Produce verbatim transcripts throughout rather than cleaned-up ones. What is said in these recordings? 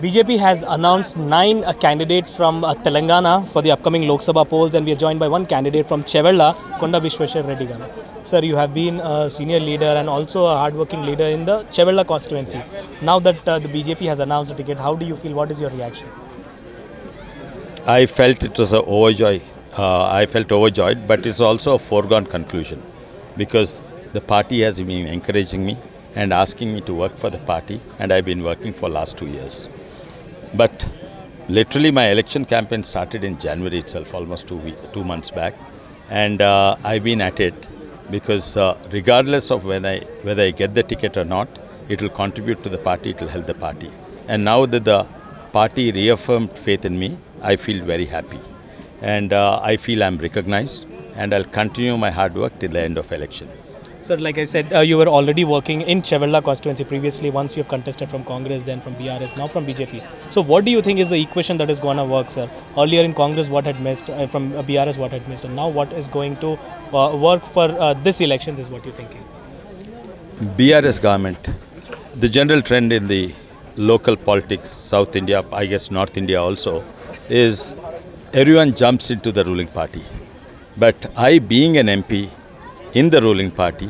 B J P has announced nine uh, candidates from uh, Telangana for the upcoming Lok Sabha polls, and we are joined by one candidate from Chevella, Konda Vishweshwar Reddy. Sir, you have been a senior leader and also a hard-working leader in the Chevella constituency. Now that uh, the B J P has announced a ticket, how do you feel? What is your reaction? I felt it was an overjoy. Uh, I felt overjoyed, but it's also a foregone conclusion because the party has been encouraging me and asking me to work for the party, and I've been working for the last two years. But literally my election campaign started in January itself, almost two, week, two months back. And uh, I've been at it because uh, regardless of when I, whether I get the ticket or not, it will contribute to the party, it will help the party. And now that the party reaffirmed faith in me, I feel very happy. And uh, I feel I'm recognized, and I'll continue my hard work till the end of election. Sir, like I said, uh, you were already working in Chevella constituency previously. Once you have contested from Congress, then from B R S, now from B J P. So what do you think is the equation that is going to work, sir? Earlier in Congress, what had missed? Uh, from B R S, what had missed? And now what is going to uh, work for uh, this elections is what you're thinking? B R S government, the general trend in the local politics, South India, I guess North India also, is everyone jumps into the ruling party. But I, being an M P, in the ruling party,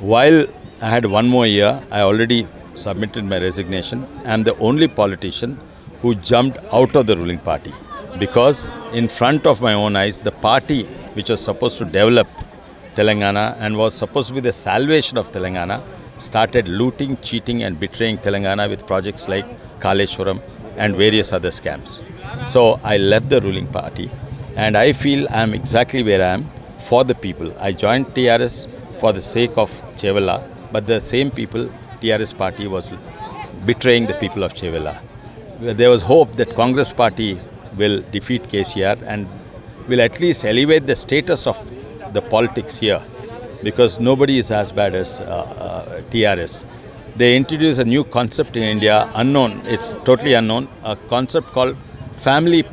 while I had one more year, I already submitted my resignation. I am the only politician who jumped out of the ruling party because in front of my own eyes, the party which was supposed to develop Telangana and was supposed to be the salvation of Telangana started looting, cheating and betraying Telangana with projects like Kaleshwaram and various other scams. So I left the ruling party and I feel I am exactly where I am. For the people. I joined T R S for the sake of Chevella, but the same people, T R S party was betraying the people of Chevella. There was hope that Congress party will defeat K C R and will at least elevate the status of the politics here because nobody is as bad as uh, uh, T R S. They introduced a new concept in India, unknown, it's totally unknown, a concept called family,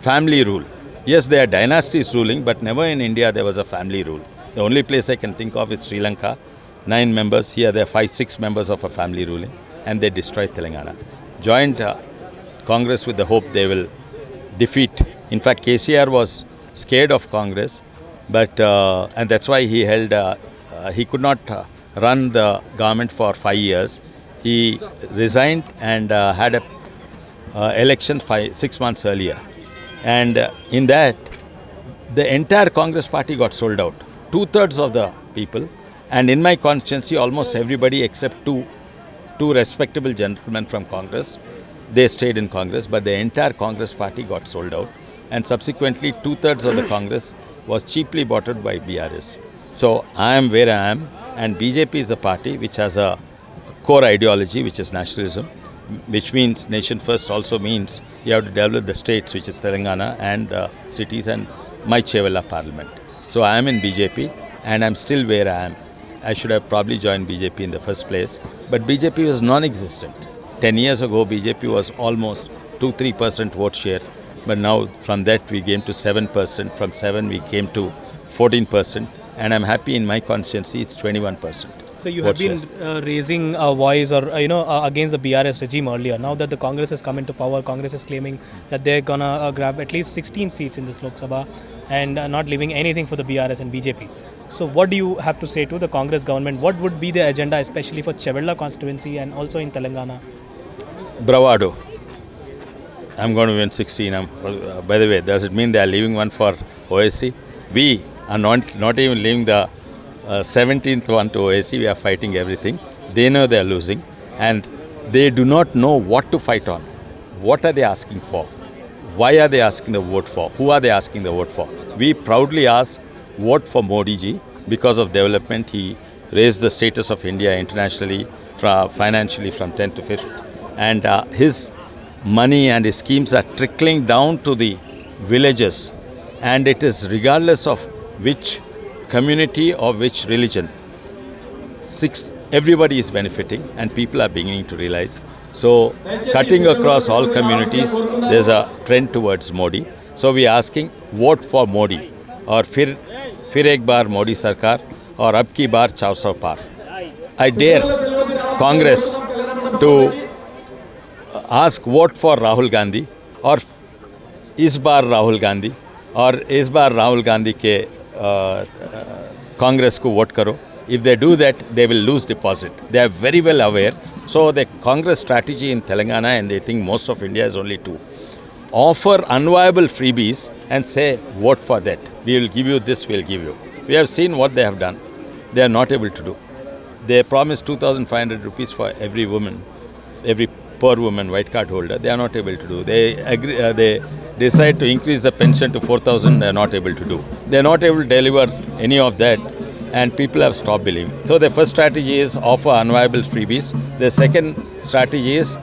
family rule. Yes, there are dynasties ruling, but never in India there was a family rule. The only place I can think of is Sri Lanka. Nine members, here there are five, six members of a family ruling, and they destroyed Telangana. Joined uh, Congress with the hope they will defeat. In fact, K C R was scared of Congress, but uh, and that's why he held, uh, uh, he could not uh, run the government for five years. He resigned and uh, had an uh, election five, six months earlier. And in that, the entire Congress party got sold out, two-thirds of the people. And in my constituency, almost everybody except two, two respectable gentlemen from Congress, they stayed in Congress, but the entire Congress party got sold out. And subsequently, two-thirds of the Congress was cheaply bought out by B R S. So I am where I am, and B J P is a party which has a core ideology, which is nationalism, which means nation first also means you have to develop the states, which is Telangana, and the cities and my Chevella parliament. So I am in B J P and I'm still where I am. I should have probably joined B J P in the first place, but B J P was non-existent. Ten years ago, B J P was almost two to three percent vote share, but now from that we came to seven percent, from seven we came to fourteen percent, and I'm happy in my constituency it's twenty-one percent. So you have been uh, raising a voice or uh, you know uh, against the B R S regime earlier. Now that the Congress has come into power, Congress is claiming that they're gonna uh, grab at least sixteen seats in this Lok Sabha and uh, not leaving anything for the B R S and B J P. So what do you have to say to the Congress government? What would be their agenda, especially for Chevella constituency and also in Telangana? Bravado. I'm going to win sixteen. I'm, uh, by the way, does it mean they are leaving one for O A C? We are not not even leaving the Uh, seventeenth one to O A C. We are fighting everything. They know they are losing and they do not know what to fight on. What are they asking for? Why are they asking the vote for? Who are they asking the vote for? We proudly ask vote for Modi ji because of development. He raised the status of India internationally, fra financially from tenth to fifth, and uh, his money and his schemes are trickling down to the villages, and it is regardless of which community or which religion. Six, everybody is benefiting and people are beginning to realize. So cutting across all communities, there's a trend towards Modi. So we are asking vote for Modi or Fir, Fir Ek Baar Modi Sarkar or Ab Ki Baar four sau Paar. I dare Congress to uh, ask vote for Rahul Gandhi और इस बार राहुल गांधी और इस बार राहुल गांधी के कांग्रेस को vote करो. If they do that, they will lose deposit. They are very well aware. So the Congress strategy in Telangana, and they think most of India is only two, offer unviable freebies and say, vote for that. We will give you this, we will give you. We have seen what they have done. They are not able to do. They promised two thousand five hundred rupees for every woman, every poor woman, white card holder. They are not able to do. They agree, uh, they decide to increase the pension to four thousand, they are not able to do. They are not able to deliver any of that. And people have stopped believing. So the first strategy is offer unviable freebies. The second strategy is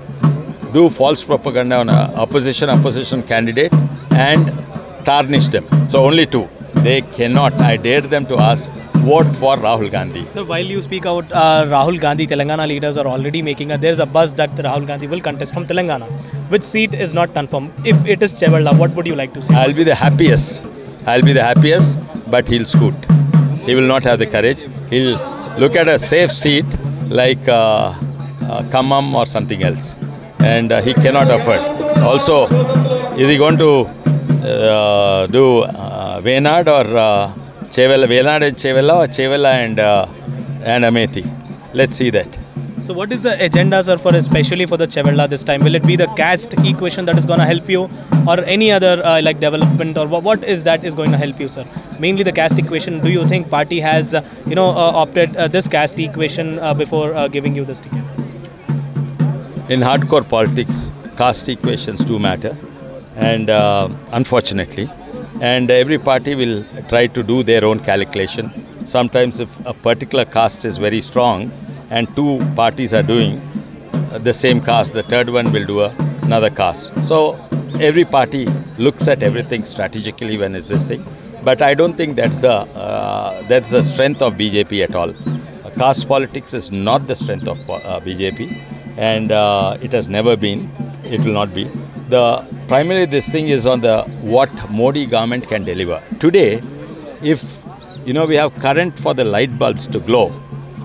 do false propaganda on an opposition, opposition candidate and tarnish them. So only two. They cannot. I dare them to ask, vote for Rahul Gandhi. So while you speak out, uh, Rahul Gandhi, Telangana leaders are already making a, there's a buzz that Rahul Gandhi will contest from Telangana. Which seat is not confirmed? If it is Chevella, what would you like to say? I'll be the happiest. I'll be the happiest, but he'll scoot. He will not have the courage. He'll look at a safe seat like uh, uh, Kammam or something else. And uh, he cannot afford. Also, is he going to uh, do uh, Veynard or uh, Chevella, Velanad and Chevella, or Chevella and, uh, and Amethi? Let's see that. So what is the agenda, sir, for especially for the Chevella this time? Will it be the caste equation that is going to help you, or any other uh, like development, or what is that is going to help you, sir? Mainly the caste equation. Do you think party has, uh, you know, uh, opted uh, this caste equation uh, before uh, giving you this ticket? In hardcore politics, caste equations do matter, and uh, unfortunately, and every party will try to do their own calculation. Sometimes, if a particular caste is very strong, and two parties are doing the same caste, the third one will do another caste. So every party looks at everything strategically when it's this thing. But I don't think that's the uh, that's the strength of B J P at all. Uh, caste politics is not the strength of uh, B J P, and uh, it has never been. It will not be. The primarily this thing is on the what Modi government can deliver today. If you know we have current for the light bulbs to glow,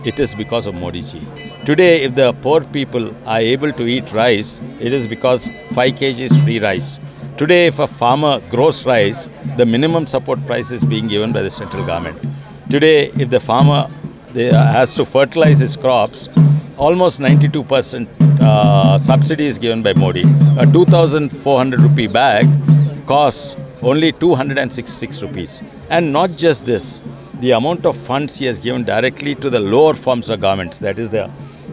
it is because of Modi ji. Today, if the poor people are able to eat rice, it is because five kilograms is free rice. Today, if a farmer grows rice, the minimum support price is being given by the central government. Today, if the farmer they, uh, has to fertilize his crops, almost ninety-two percent uh, subsidy is given by Modi. A two thousand four hundred rupee bag costs only two hundred sixty-six rupees. And not just this. The amount of funds he has given directly to the lower forms of governments, that is the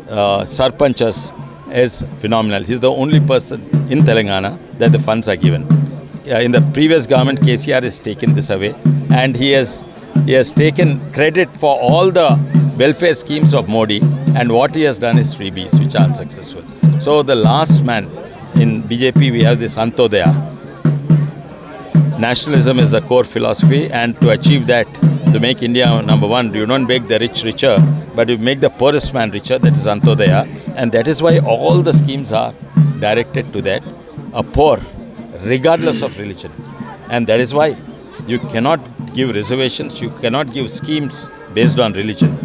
uh, sarpanchas, is phenomenal. He is the only person in Telangana that the funds are given. Uh, in the previous government, K C R has taken this away, and he has he has taken credit for all the welfare schemes of Modi, and what he has done is freebies, which are unsuccessful. So the last man in B J P, we have this Antyodaya. Nationalism is the core philosophy, and to achieve that, to make India number one, you don't make the rich richer, but you make the poorest man richer. That is Antyodaya, and that is why all the schemes are directed to that, a poor, regardless of religion. And that is why you cannot give reservations, you cannot give schemes based on religion.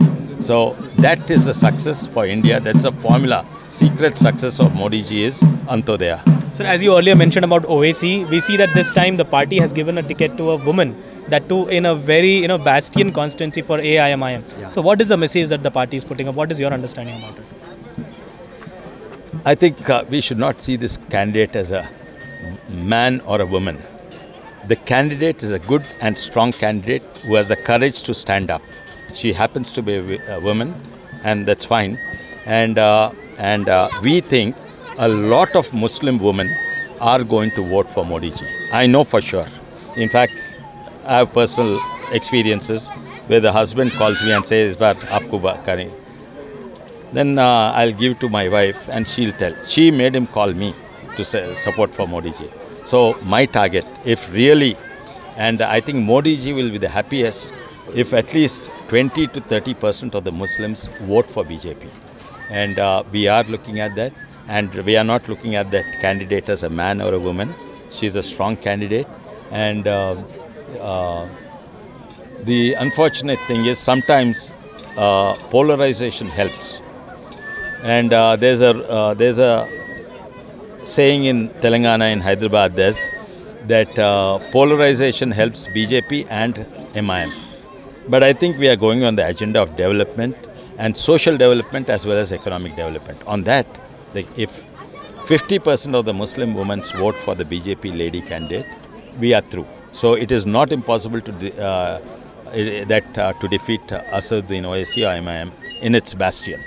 So that is the success for India. That's a formula. Secret success of Modi ji is Antyodaya. So as you earlier mentioned about Owaisi, we see that this time the party has given a ticket to a woman. That too in a very, you know, bastion constituency for A I M I M. Yeah. So what is the message that the party is putting up? What is your understanding about it? I think uh, we should not see this candidate as a man or a woman. The candidate is a good and strong candidate who has the courage to stand up. She happens to be a, a woman, and that's fine. And, uh, and uh, we think a lot of Muslim women are going to vote for Modi ji. I know for sure. In fact, I have personal experiences where the husband calls me and says, "But aapko kare." Then uh, I'll give to my wife, and she'll tell. She made him call me to say support for Modi ji. So my target, if really, and I think Modi ji will be the happiest if at least twenty to thirty percent of the Muslims vote for B J P, and uh, we are looking at that, and we are not looking at that candidate as a man or a woman. She's a strong candidate, and. Uh, Uh, the unfortunate thing is sometimes uh, polarization helps, and uh, there's a uh, there's a saying in Telangana, in Hyderabad, that uh, polarization helps B J P and A I M I M. But I think we are going on the agenda of development and social development as well as economic development. On that, the, if fifty percent of the Muslim women's vote for the B J P lady candidate, we are through. So it is not impossible to de uh, that uh, to defeat uh, Asaduddin Owaisi or A I M I M in its bastion.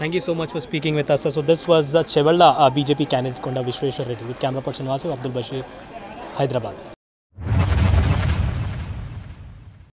Thank you so much for speaking with us, sir. So this was uh, Chevella, uh, B J P candidate Konda Vishweshwar Reddy, with camera person Vasi, Abdul Bashir, Hyderabad.